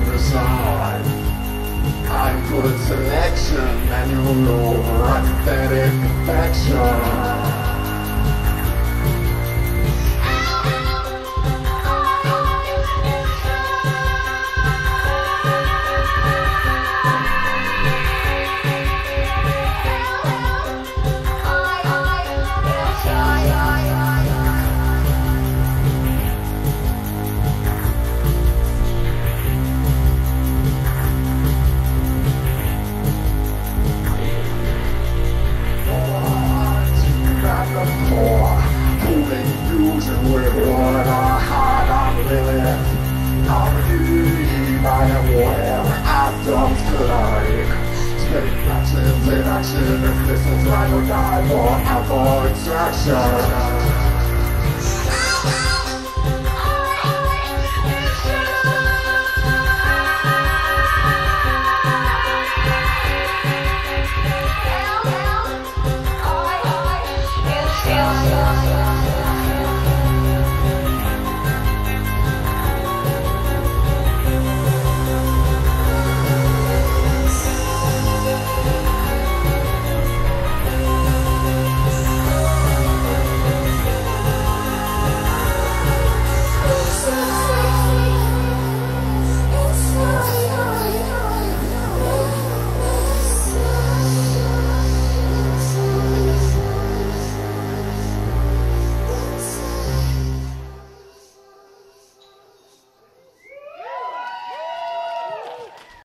reside. I'm good selection, and you know right that imperfection.